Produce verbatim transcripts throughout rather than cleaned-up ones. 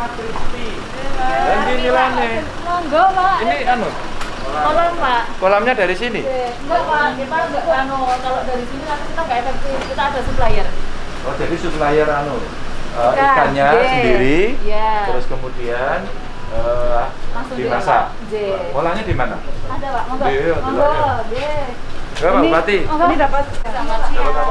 Nila Crispy. Ganti Nilane. Monggo, Pak. Ini anu. Kolam, Pak. Kolamnya dari sini? Enggak, Pak. Kita enggak anu, kalau dari sini nanti kita enggak efektif. Kita ada supplier. Oh, jadi supplier anu. Uh, ikannya J. sendiri. Yeah. Terus kemudian uh, dimasak. Polanya di mana? Ada, Pak. Monggo. Monggo. Coba, Mbak Pati. Ini dapat sama siapa?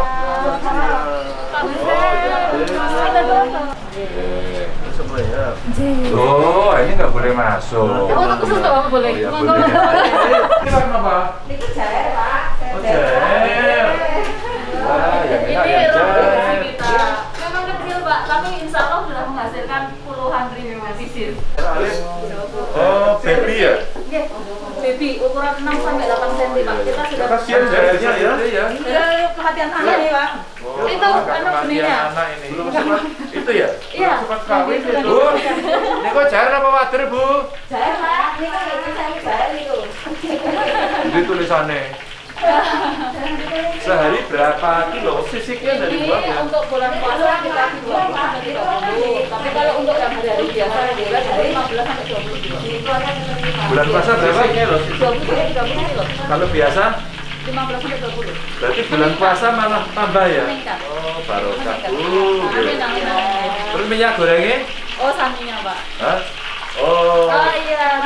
Oh, ini nggak boleh masuk. Oh, khusus nggak boleh. Ini apa? Ini jahe, Pak. Oh, jahe. Wah, yang enak ya jahe. Memang kecil, Pak. Kami insya Allah sudah menghasilkan puluhan ribu sisir. Oh, baby ya? Baby, ukuran enam sampai delapan sentimeter, Pak. Kita sudah kasihan jahenya ya. Iya, kehatian anak nih, Pak. Itu anak benihnya. Belum sempat itu ya? Iya. Sempat kawin itu. Ini kok jahe apa wader, Bu? Jahe, Pak. Ini kok tulisannya jahe itu. Ini tulisannya. Sehari berapa kilo? Sisiknya dari buah ya? Ini untuk bulan puasa kita dua puluh sampai tiga puluh. Tapi kalau untuk yang hari-hari biasa, kita dari lima belas sampai dua puluh. Bulan puasa berapa? dua puluh sampai tiga puluh kilo. Kalau biasa? lima belas sampai dua puluh. Berarti bulan puasa malah tambah ya? Oh, barokah. Terus minyak gorengnya? Oh, saminya, Pak. Hah? Oh,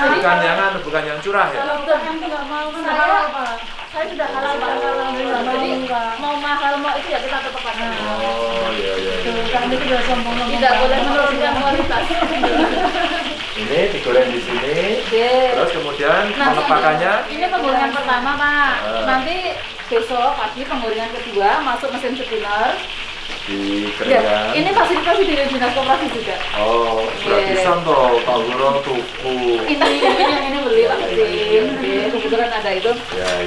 bukan yang anu, bukan yang curah ya? Kalau bukan yang nggak mau, saya apa? Saya sudah halal, Pak. Jadi mau mahal mau itu ya kita tetap pakai. Oh iya iya. Kami tidak sombong. Tidak boleh menurunkan kualitas. Ini digoreng di sini. Terus kemudian pelepakannya. Ini penggorengan pertama, Pak. Nanti besok pagi penggorengan kedua masuk mesin spinner. Di keringkan. Ini fasilitas dari Dinas Koperasi juga. Oh, gratisan toh, Pak Guru tuku. Ini yang ini beli, Pak. Kebetulan ada itu.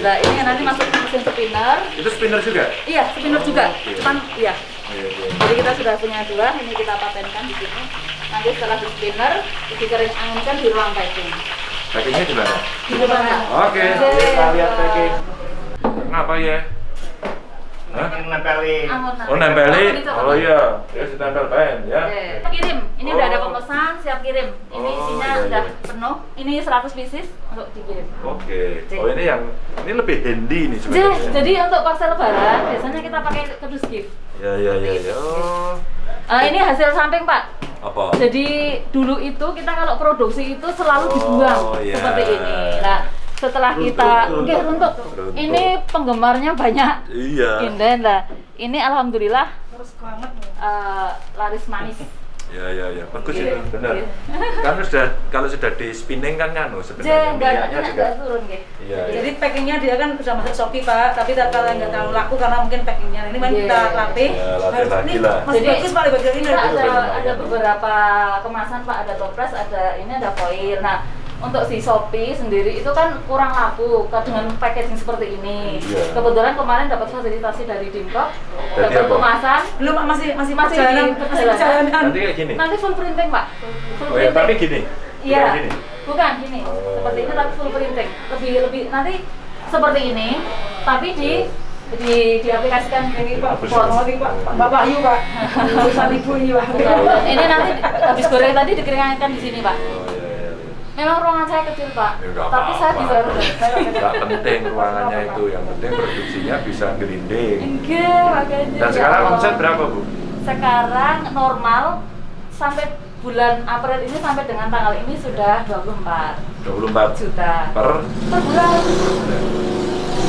Nah, ini nanti masuk mesin spinner. Itu spinner juga? Iya, spinner juga. Cuman, iya. Jadi kita sudah punya dua, ini kita patenkan di sini. Nanti setelah di spinner, dikering anginkan di ruang packing. Packingnya di mana? Di mana? Oke, kita lihat packing. Kenapa ya? Nempelin. Oh, nempelin. Oh iya, ya sudah nempel bahan ya. Kirim. Ini udah ada pemesan, siap kirim. Ini isinya sudah penuh. Ini seratus pieces untuk dikirim. Oke. Oh, ini yang ini lebih handy nih sebenarnya. Jadi untuk pasca lebaran biasanya kita pakai kardus gift. Ya ya ya ya. Ini hasil samping, Pak. Apa? Jadi dulu itu kita kalau produksi itu selalu dibuang seperti ini. Nah, setelah kita nggih runtuh. Ini penggemarnya banyak. Iya. Inden lah. Ini alhamdulillah terus banget uh, laris manis. Ya ya ya, bagus itu benar. Kan sudah kalau sudah di spinning kan nganu sebenarnya minyaknya juga turun nggih. Iya. Jadi packingnya dia kan sudah masuk Shopee, Pak, tapi kalau nggak terlalu laku karena mungkin packingnya ini kan kita latih. Jadi bagus paling bagian ini ada beberapa kemasan, Pak, ada toples, ada ini ada foil. Nah, untuk si Shopee sendiri itu kan kurang laku dengan packaging seperti ini. Iya. Kebetulan kemarin dapat fasilitasi dari DIMCOG, dapat kemasan. Belum masih masih masih jalan, masih jalan. Nanti kayak gini. Nanti full printing, Pak. Full oh, printing. Ya, tapi gini. Iya. Bukan gini. Oh, seperti ini tapi full printing. Lebih lebih nanti seperti ini, tapi di di diaplikasikan ini, Pak. Bapak Yu, Pak. Urusan ibu ini, Pak. Ini nanti habis goreng tadi dikeringkan di sini, Pak. Memang ruangan saya kecil, Pak, ya, tapi apa, saya apa. Bisa nggak penting ruangannya itu, yang penting produksinya bisa gelinding. Dan sekarang omset berapa, Bu? Sekarang normal sampai bulan April ini sampai dengan tanggal ini sudah dua puluh empat juta per, per bulan. Oke,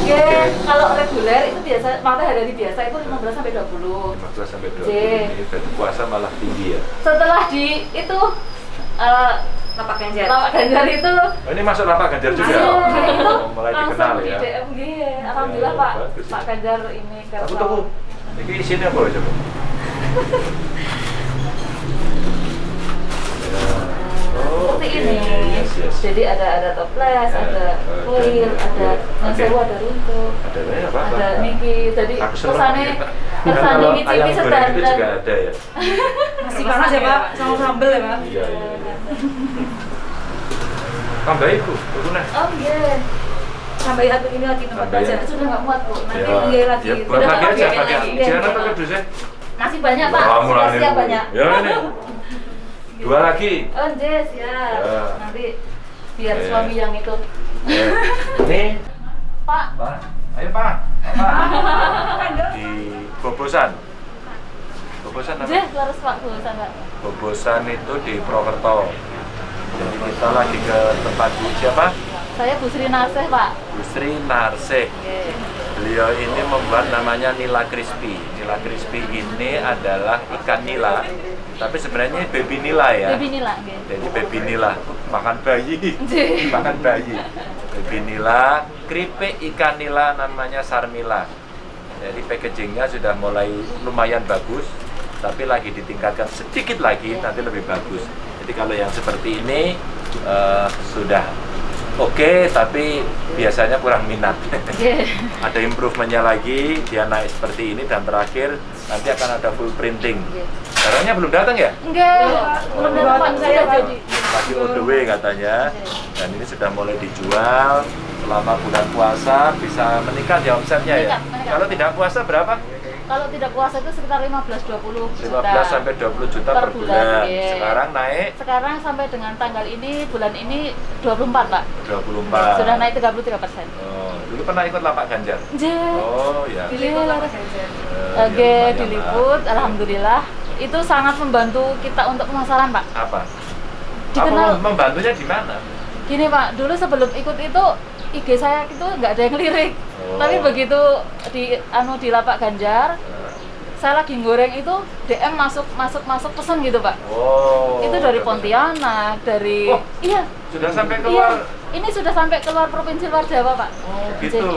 okay. Kalau reguler itu biasa, matahari biasa itu lima belas sampai dua puluh. lima belas sampai dua puluh. Ini berarti puasa malah tinggi ya. Setelah di itu uh, Lapak Ganjar. Lapak Ganjar itu. Oh, ini masuk Lapak Ganjar juga. Iya, itu mulai dikenal ya. Alhamdulillah, Pak. Pak Ganjar ini kan. Aku tunggu. Ini isinya apa coba? Seperti ini. Jadi ada ada toples, ada kuil, ada nangsewu, ada runtuh. Ada apa? Ada niki. Jadi kesane kesane niki sedang itu juga ada ya. Masih panas ya, Pak. Sama sambel ya, Pak. Iya. Tambah itu, Naruna. Oh iya. Tambah satu ini lagi tempat aja. Sudah nggak muat, Bu. Nanti nggih lagi. Buat lagi aja pakai. Jangan pakai dusnya. Masih banyak, Pak. Masih banyak. Ya ini. Dua lagi. Oh, yes, ya. Ya. Nanti biar eh. suami yang itu. Eh. Ini Pak. Pak. Ayo, Pak. Pak. Di Bobosan. Bobosan apa? Yes, harus Pak Bobosan, Pak. Bobosan itu di Purwokerto. Jadi kita lagi ke tempat Bu siapa? Saya Bu Sri Narseh, Pak. Bu Sri Narseh. Okay. Beliau ini membuat namanya Nila Crispy. Nila Crispy ini adalah ikan nila, tapi sebenarnya baby nila ya. Baby nila. Okay. Jadi baby nila, makan bayi, makan bayi. Baby nila, keripik ikan nila namanya Sarmila. Jadi packagingnya sudah mulai lumayan bagus, tapi lagi ditingkatkan sedikit lagi, nanti lebih bagus. Jadi kalau yang seperti ini uh, sudah oke, okay, tapi biasanya kurang minat. Ada improvementnya lagi, dia naik seperti ini, dan terakhir nanti akan ada full printing. Caranya belum datang ya? Enggak, belum datang. Saya jadi lagi O D W katanya, dan ini sudah mulai dijual. Selama bulan puasa bisa meningkat ya omsetnya ya? Meningkat. Kalau tidak puasa berapa? Kalau tidak puasa itu sekitar lima belas sampai dua puluh juta. lima belas sampai dua puluh juta per, per bulan. bulan. Yeah. Sekarang naik? Sekarang sampai dengan tanggal ini, bulan ini dua puluh empat, Pak. dua puluh empat. Sudah naik tiga puluh tiga persen. Oh, dulu pernah ikut Lapak Ganjar? Yeah. Oh, ya. Diliput Lapak Ganjar. Uh, Oke, ya, diliput. Nah. Alhamdulillah. Itu sangat membantu kita untuk pemasaran, Pak. Apa? Dikenal. Apa membantunya di mana? Gini, Pak. Dulu sebelum ikut itu, I G saya itu nggak ada yang lirik. Oh. Tapi begitu di anu di Lapak Ganjar, nah. saya lagi goreng itu D M masuk masuk masuk pesan gitu, Pak. Oh. Itu dari Pontianak, dari oh, iya. Sudah sampai keluar. Iya. Ini sudah sampai keluar provinsi luar Jawa, Pak. Oh, gitu.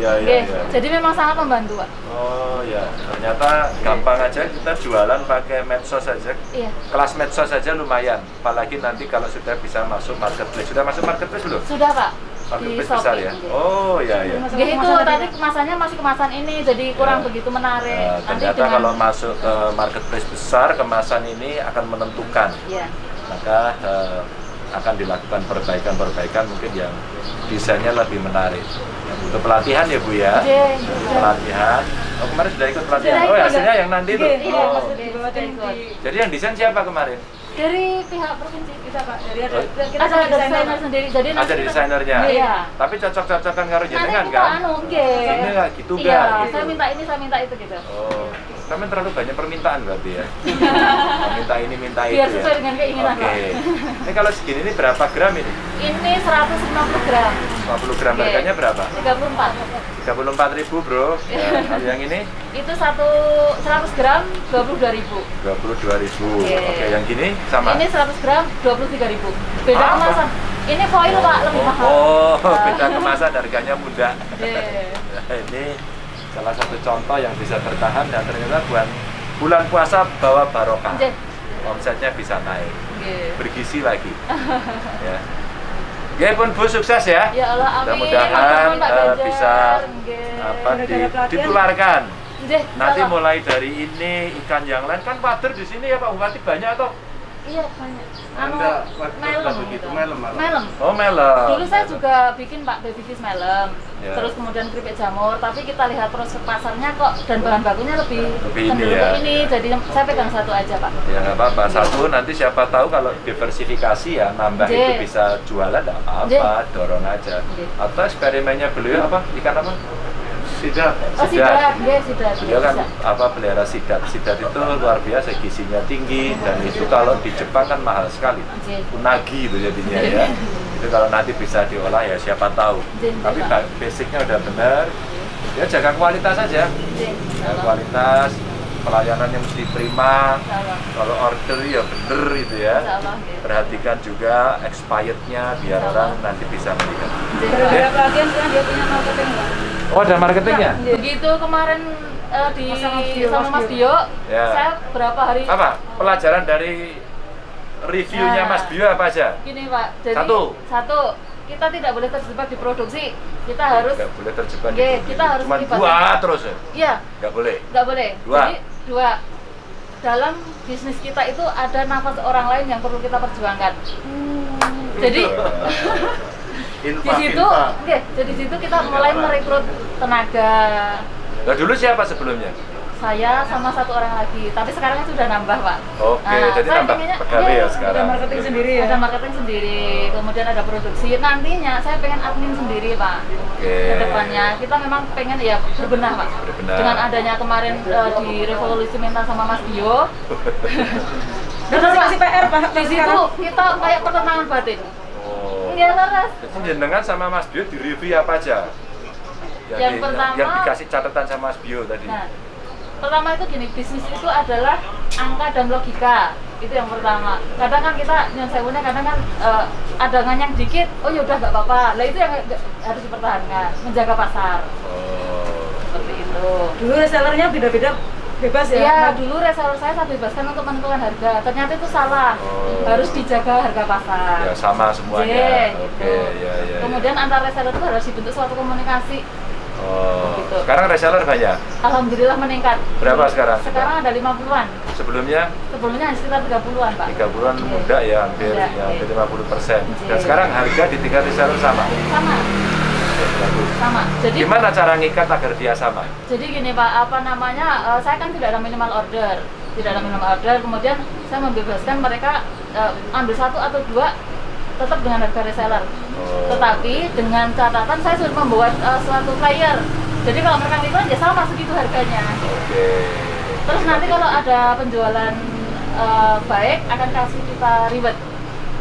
Iya, iya. Ya. Jadi memang sangat membantu, Pak. Oh, iya. Ternyata gampang aja kita jualan pakai medsos aja. Iya. Kelas medsos aja lumayan. Apalagi nanti kalau sudah bisa masuk marketplace. Sudah masuk marketplace belum? Sudah, Pak. Di besar ya. Oh iya iya. Jadi itu tadi kemasannya masih kemasan ini, jadi kurang ya. begitu menarik. Nah, nanti ternyata kalau masuk ke marketplace besar, kemasan ini akan menentukan. Iya. Maka uh, akan dilakukan perbaikan-perbaikan mungkin yang desainnya lebih menarik. Untuk pelatihan ya Bu ya. Iya. Pelatihan. Oh, kemarin sudah ikut pelatihan. Oh, hasilnya yang nanti itu. Oh. Jadi yang desain siapa kemarin? Dari pihak provinsi kita, Pak. Dari ada kita ada desainer sendiri. Jadi ada desainernya. Iya. Tapi cocok-cocokan karo jenengan kan? Nanti anu, nggih. Ini lah gitu kan. Iya, saya minta ini, saya minta itu gitu. Oh. Tapi terlalu banyak permintaan berarti ya. Minta ini, minta itu. Biar sesuai dengan keinginan, Pak. Oke. Ini kalau segini ini berapa gram ini? Ini seratus lima puluh gram. lima puluh gram harganya berapa? tiga puluh empat. tiga puluh empat ribu, Bro. Kalau yang ini? Itu satu seratus gram dua puluh dua ribu. dua puluh dua ribu. Oke, yang gini? Sama. Ini seratus gram dua puluh tiga ribu. Beda ah, kemasan. Ini foil oh, Pak, lebih mahal. Oh, nah. Beda kemasan harganya mudah. Yeah. Nah, ini salah satu contoh yang bisa bertahan dan ternyata bulan bulan puasa bawa barokah. Yeah. Omsetnya bisa naik. Yeah. Bergizi lagi. Ya. Ya pun Bu sukses ya. Ya Allah, amin. Mudah-mudahan uh, bisa yeah. apa di, ditularkan. Yeah. Nanti yeah. mulai dari ini ikan yang lain kan pader di sini ya Pak Bupati banyak atau iya banyak. Anu melem gitu. Melem, melem. Oh melem. Dulu saya melem. juga bikin Pak baby fish melem. Ya. Terus kemudian keripik jamur. Tapi kita lihat proses pasarnya kok dan bahan bakunya lebih cenderung ya. ini. Jadi okay. saya pegang satu aja Pak. Ya nggak apa-apa. Satu nanti siapa tahu kalau diversifikasi ya nambah J. itu bisa jualan nggak apa-apa. Dorong aja. J. Atau eksperimennya beliau apa? Ikan apa? Sidat. Oh, sidat. Sidat. Sidat. Dia kan apa pelihara sidat. Sidat itu luar biasa gizinya tinggi dan itu kalau di Jepang kan mahal sekali. Unagi itu jadinya ya. Itu kalau nanti bisa diolah ya siapa tahu. Tapi basicnya udah benar. Ya jaga kualitas saja. Jaga kualitas, pelayanannya mesti prima. Kalau order ya bener gitu ya. Perhatikan juga expirednya biar orang nanti bisa melihat. Ada pelatihan kan dia punya marketing nggak? Oh, ada marketingnya? Ya, begitu kemarin uh, di sama Mas Bio, ya. saya berapa hari apa? Pelajaran dari reviewnya ya. Mas Bio apa aja? Gini Pak, jadi satu, satu kita tidak boleh terjebak di produksi, kita harus nggak boleh terjebak di produksi, kita harus cuma dua terus ya? Iya nggak boleh? nggak boleh, dua. Jadi dua dalam bisnis kita itu ada nafas orang lain yang perlu kita perjuangkan. Hmm. Jadi Infa, di situ, okay, jadi di situ kita mulai merekrut tenaga. Nah, dulu siapa sebelumnya? saya sama satu orang lagi, tapi sekarang itu sudah nambah, Pak. Oke, okay, nah, jadi tambah pegawai ya sekarang. Ada marketing sendiri ya? Ada marketing sendiri, kemudian ada produksi. Nantinya saya pengen admin sendiri, Pak. Okay. Kedepannya kita memang pengen ya berbenah, Pak. Berbenah. Dengan adanya kemarin uh, di Revolusi Mental sama Mas Bio. Terus masih P R, Pak. Di situ kita kayak pertentangan batin. Oh. Iya, Laras. Jenengan sama Mas Bio di review apa aja? Yang, yang, di, pertama, yang dikasih catatan sama Mas Bio tadi. Nah, pertama itu gini, bisnis itu adalah angka dan logika, itu yang pertama. Kadang kan kita yang sewunya kadang kan uh, adangan yang dikit, oh ya udah nggak apa-apa. Nah itu yang harus dipertahankan, menjaga pasar. Oh. Seperti itu. Dulu resellernya beda-beda, bebas ya? Iya, dulu reseller saya saya bebaskan untuk menentukan harga. Ternyata itu salah, oh. harus dijaga harga pasar. Ya sama semuanya. Yeah, Oke, okay, gitu. ya, ya, Kemudian ya. antara reseller itu harus dibentuk suatu komunikasi. Oh, gitu. Sekarang reseller banyak? Alhamdulillah meningkat. Berapa sekarang? Sekarang ada lima puluhan. Sebelumnya? Sebelumnya sekitar tiga puluhan, Pak. tiga puluhan okay. muda ya, hampir, yeah, ya, hampir lima puluh persen. Okay. Dan sekarang harga di tingkat reseller sama? Sama. Sama. Jadi gimana cara ngikat agar dia sama? Jadi gini, Pak, apa namanya, uh, saya kan tidak ada minimal order. Tidak ada minimal order, kemudian saya membebaskan mereka uh, ambil satu atau dua tetap dengan harga reseller. Oh. Tetapi dengan catatan saya sudah membuat uh, suatu flyer. Jadi kalau mereka ngiklan ya sama segitu harganya. Okay. Terus nanti kalau ada penjualan uh, baik akan kasih kita reward.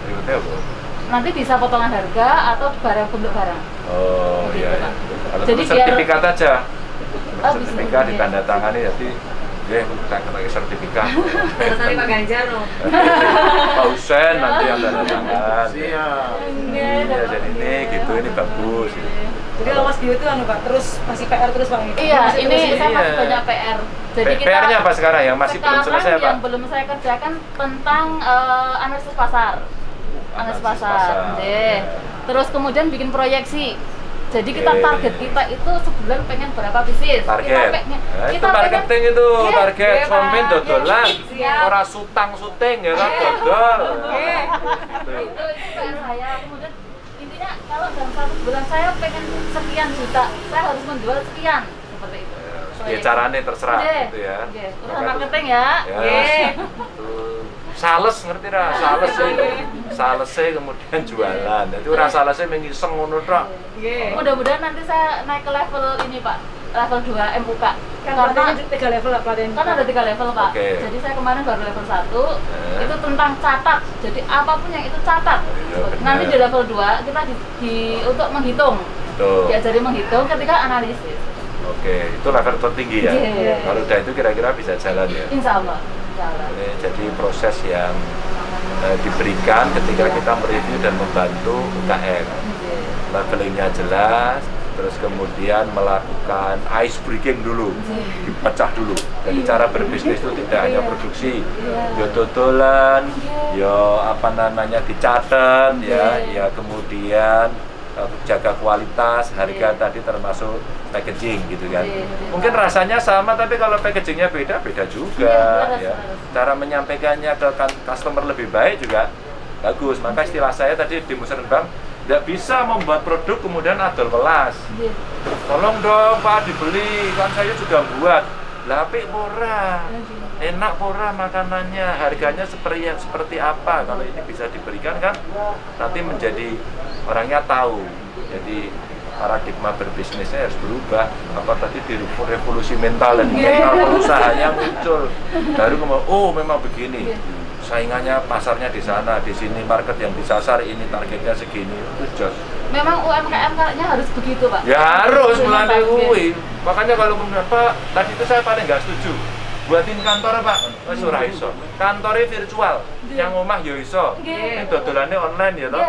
Rewardnya apa? Nanti bisa potongan harga atau barang bentuk barang. Oh gitu, iya. Iya. Kalau jadi sertifikat biar... aja. Oh, sertifikat iya. ditandatangani jadi ya, kita pakai sertifikat. Nanti Pak Ganjar loh. Pak Husen nanti yang tanda tangan. Siap. Iya, dan ini gitu, ini bagus. Jadi Mas Bio itu anu Pak, terus masih P R terus Bang. Iya, ini saya masih banyak P R. Jadi kita P R-nya apa sekarang yang masih belum selesai, Pak? Yang belum saya kerjakan tentang analisis pasar. Analisis pasar. Deh. Terus kemudian bikin proyeksi. Jadi kita target kita itu sebulan pengen berapa bisnis? Target. Kita pengen, nah, kita itu marketing pengen, itu yeah, target sampean yeah, dodolan, yeah. ora sutang-suting ya kan dodol. Nggih. Itu itu saya. Kemudian intinya kalau dalam satu bulan saya pengen sekian juta, saya harus menjual sekian, seperti itu. So, ya caranya terserah yeah. gitu ya. Nggih. Okay. Urusan marketing ya. Nggih. Sales ngerti ra, sales itu. Salesnya kemudian jualan. Jadi orang salesnya mengiseng ngono tok. Nggih. Mudah-mudahan nanti saya naik ke level ini, Pak. Level dua M U K. Karena ada tiga level Pak. Kan ada tiga level, Pak. Okay. Jadi saya kemarin baru level satu. Eh. Itu tentang catat. Jadi apapun yang itu catat. Benar. Nanti di level dua kita di, di untuk menghitung. Betul. Diajari menghitung ketika analisis. Oke, okay. itu level tertinggi ya. Yeah. Kalau udah itu kira-kira bisa jalan ya. Insya Allah. Jalan. Jadi proses yang eh, diberikan ketika kita mereview dan membantu U K M, labelingnya jelas, terus kemudian melakukan ice breaking dulu, dipecah dulu. Jadi cara berbisnis itu tidak hanya produksi, ya dodolan, ya apa namanya dicatat, ya, ya kemudian jaga kualitas, harga yeah. tadi termasuk packaging gitu kan. Yeah, yeah. Mungkin rasanya sama tapi kalau packagingnya beda, beda juga. Yeah, ya. Cara menyampaikannya ke customer lebih baik juga bagus. Maka istilah saya tadi di Musrenbang, tidak bisa membuat produk kemudian adol welas. Yeah. Tolong dong Pak dibeli, kan saya juga buat. Lapik murah, enak murah makanannya, harganya seperti seperti apa. Kalau ini bisa diberikan kan nanti menjadi orangnya tahu. Jadi paradigma berbisnisnya harus berubah. Apa tadi di revolusi mental dan mental usahanya muncul. Baru kemudian, oh memang begini. Saingannya pasarnya di sana, di sini market yang disasar ini targetnya segini. Just. Memang U M K M kayaknya harus begitu, Pak. Ya harus melalui. Makanya kalau kemudian Pak, tadi itu saya paling nggak setuju. Buatin kantor Pak, wis ora iso. Kantornya virtual, yang omah ya iso. Ini dodolannya online ya toh.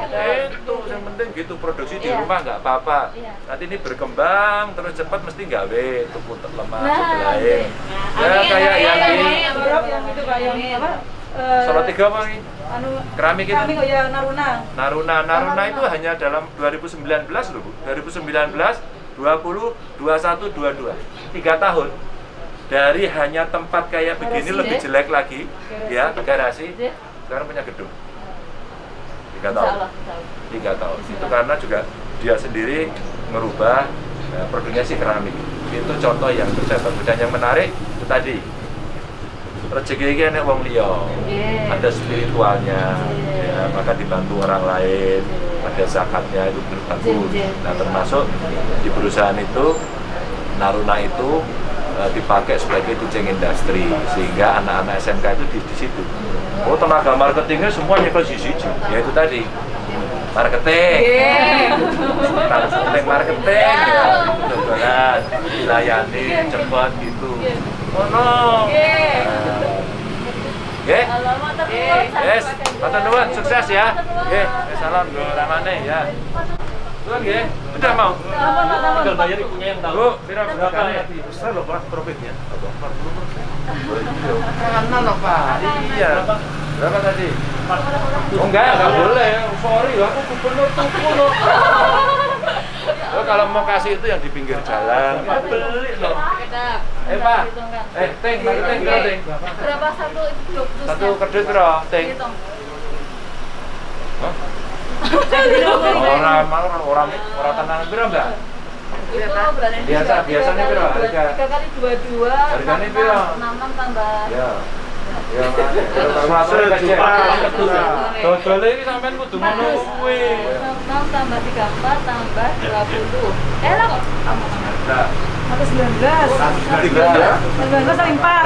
Itu yang penting gitu produksi di rumah nggak apa-apa. Nanti ini berkembang terus cepat mesti nggawe tuku lemah sebelain. Ya kayak yang itu Pak yang apa? Salah tiga apa ini? Anu, keramik itu? Keramik ya, Naruna. Naruna, Naruna itu hanya dalam dua ribu sembilan belas loh Bu. dua ribu sembilan belas, dua puluh, dua puluh satu, dua puluh dua. tiga tahun. Dari hanya tempat kayak begini garasi, lebih jelek lagi. Garasi. Ya, garasi. Sekarang punya gedung. tiga tahun. tiga tahun. Itu karena juga dia sendiri merubah eh, produknya si keramik. Itu contoh yang bisa bagus. Dan yang menarik itu tadi, rezeki ini enak wong liya, yeah. Ada spiritualnya, yeah. Ya, maka dibantu orang lain, yeah. Ada zakatnya, itu bagus. Yeah. Nah, termasuk di perusahaan itu, Naruna itu uh, dipakai sebagai kucing industri, sehingga anak-anak S M K itu di, di situ. Oh, tenaga marketingnya semuanya ke sisi-sisi, yaitu tadi marketing, marketing, marketing, ya, dilayani cepat gitu. Oh no, oke, yes, matur nuwun, sukses ya, oke, salam ramane ya, tuan oke, udah mau, tinggal bayar ibunya yang tahu, berapa lagi, besar loh pak profitnya, karena loh pak, iya, berapa tadi? Oh enggak, enggak boleh, sorry aku gubernur tuku loh. Lo kalau mau kasih itu yang di pinggir jalan, ya beli loh. Eh pak, eh ting, ting, ting, ting. Berapa satu blok? Satu kedut roh, ting. Orang malam orang orang tenang berapa enggak? Biasa biasanya berapa? Tiga kali dua dua. Harganya berapa? Enam enam tambah. Ya Mas, masuk Jepang. Dodole iki sampean kudu ngono kuwi. enam tambah tiga puluh empat tambah dua puluh. Eh lho kok. seratus sembilan belas. seratus sembilan belas. Kali empat.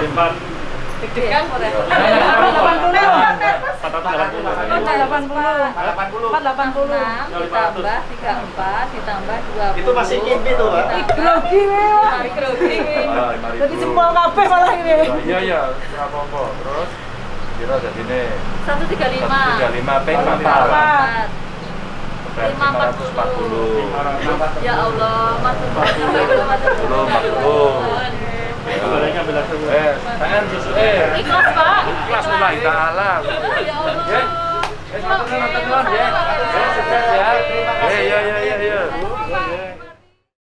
Deg-degan ora. empat ratus delapan puluh. empat ratus delapan puluh. empat ratus delapan puluh. Ditambah tiga puluh empat ditambah dua puluh. Itu masih kimpi tuh, Pak. Grogi wae. Grogi. Jadi jempol kabeh malah ini. Iya iya, ora apa-apa. Terus kira dadine seratus tiga puluh lima. seratus tiga puluh lima ping empat. lima ratus empat puluh. Ya Allah, empat ratus empat puluh. Eh, tangan susu eh. Ikhlas pak. Ikhlas mulai ta'ala. Ya Allah. Eh, selamat datang ya. Eh, sukses ya. Eh, ya ya ya ya.